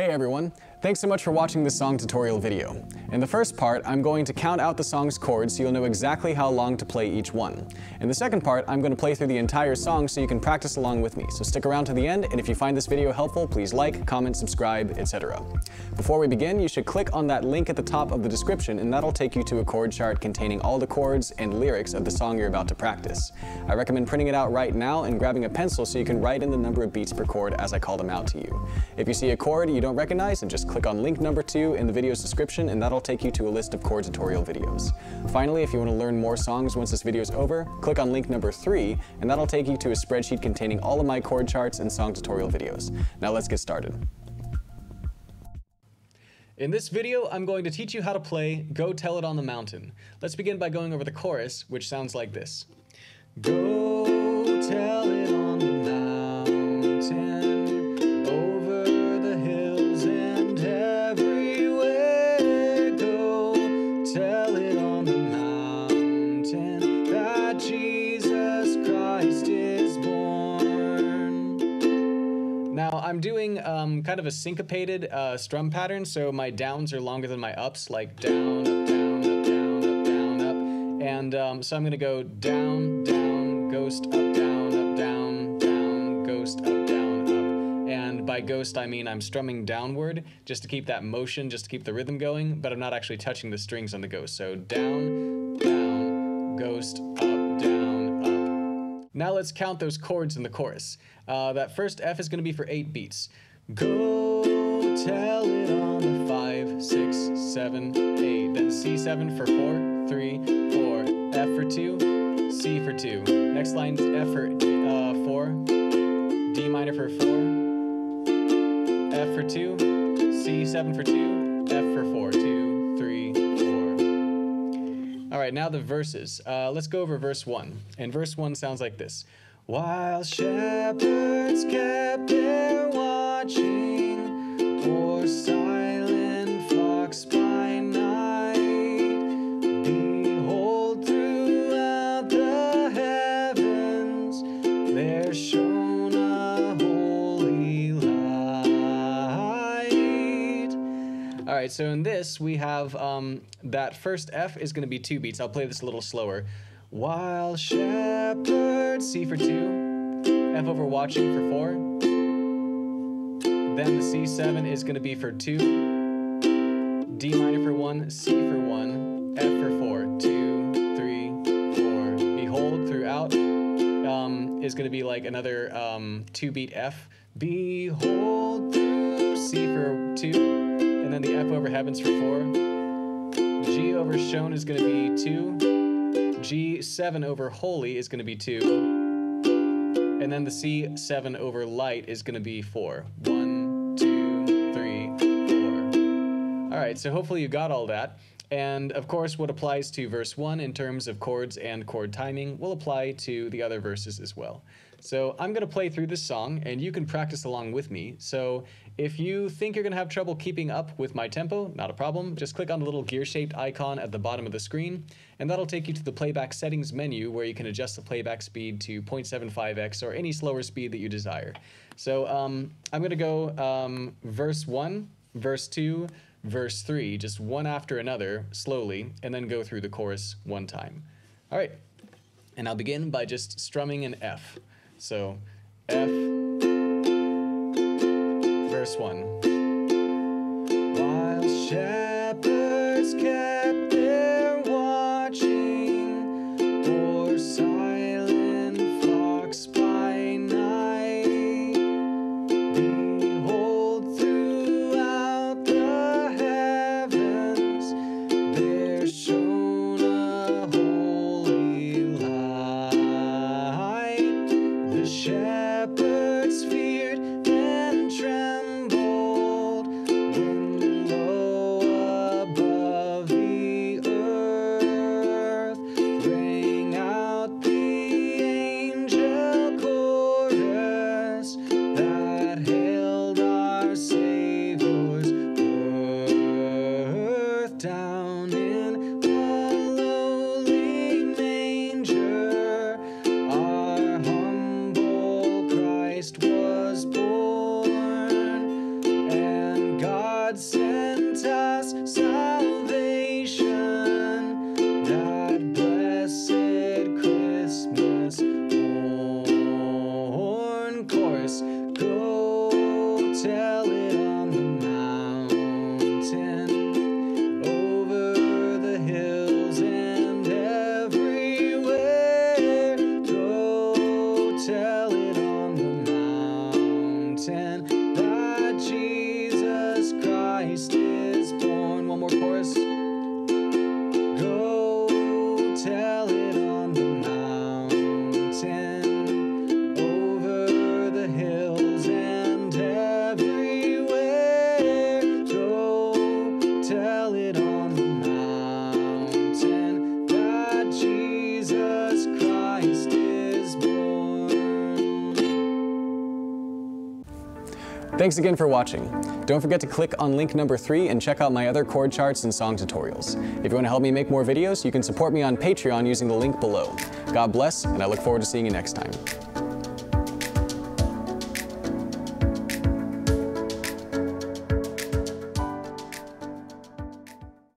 Hey everyone, thanks so much for watching this song tutorial video. In the first part, I'm going to count out the song's chords so you'll know exactly how long to play each one. In the second part, I'm going to play through the entire song so you can practice along with me, so stick around to the end, and if you find this video helpful, please like, comment, subscribe, etc. Before we begin, you should click on that link at the top of the description, and that'll take you to a chord chart containing all the chords and lyrics of the song you're about to practice. I recommend printing it out right now and grabbing a pencil so you can write in the number of beats per chord as I call them out to you. If you see a chord you don't recognize, and just click on link number 2 in the video's description, and that'll take you to a list of chord tutorial videos. Finally, if you want to learn more songs once this video is over, click on link number 3, and that'll take you to a spreadsheet containing all of my chord charts and song tutorial videos. Now let's get started. In this video, I'm going to teach you how to play Go Tell It on the Mountain. Let's begin by going over the chorus, which sounds like this. Go tell it on the mountain. I'm doing kind of a syncopated strum pattern, so my downs are longer than my ups, like down, up, down, up, down, up, down, up. And so I'm going to go down, down, ghost, up, down, down, ghost, up, down, up. And by ghost, I mean I'm strumming downward just to keep that motion, just to keep the rhythm going, but I'm not actually touching the strings on the ghost. So down, down, ghost, up. Now let's count those chords in the chorus. That first F is going to be for 8 beats. Go tell it on the 5, 6, 7, 8. Then C7 for 4, 3, 4. F for 2, C for 2. Next line is F for 4, D minor for 4, F for 2, C7 for 2, F for 4, 2, 3, 4. All right, now the verses. Let's go over verse 1. And verse 1 sounds like this. While shepherds kept their watching, o'er silent flocks by night, behold, throughout the heavens there shone a holy light. All right, so in this we have that first F is going to be 2 beats. I'll play this a little slower. While shepherds, C for 2, F over watching for 4. Then the C7 is going to be for 2, D minor for 1, C for 1, F for 4, 2, 3, 4. Behold throughout is going to be like another 2-beat F. Behold through, C for 2, and then the F over heavens for 4. G over shown is going to be 2. G7 over holy is going to be 2, and then the C7 over light is going to be 4. 1, 2, 3, 4. All right, so hopefully you got all that. And of course, what applies to verse 1 in terms of chords and chord timing will apply to the other verses as well. So I'm going to play through this song, and you can practice along with me. So if you think you're going to have trouble keeping up with my tempo, not a problem. Just click on the little gear-shaped icon at the bottom of the screen, and that'll take you to the playback settings menu where you can adjust the playback speed to 0.75x or any slower speed that you desire. So I'm going to go verse 1, verse 2, verse 3, just one after another slowly, and then go through the chorus one time. All right, and I'll begin by just strumming an F. So F, verse 1. While shepherds kept their watching, o'er silent flocks by night, behold, throughout the heavens there shone a holy light. The shepherds feared and trembled. Jesus Christ is born. One more chorus. Go tell it on the mountain, over the hills and everywhere. Go tell it on the mountain that Jesus Christ is born. Thanks again for watching. Don't forget to click on link number 3 and check out my other chord charts and song tutorials. If you want to help me make more videos, you can support me on Patreon using the link below. God bless, and I look forward to seeing you next time.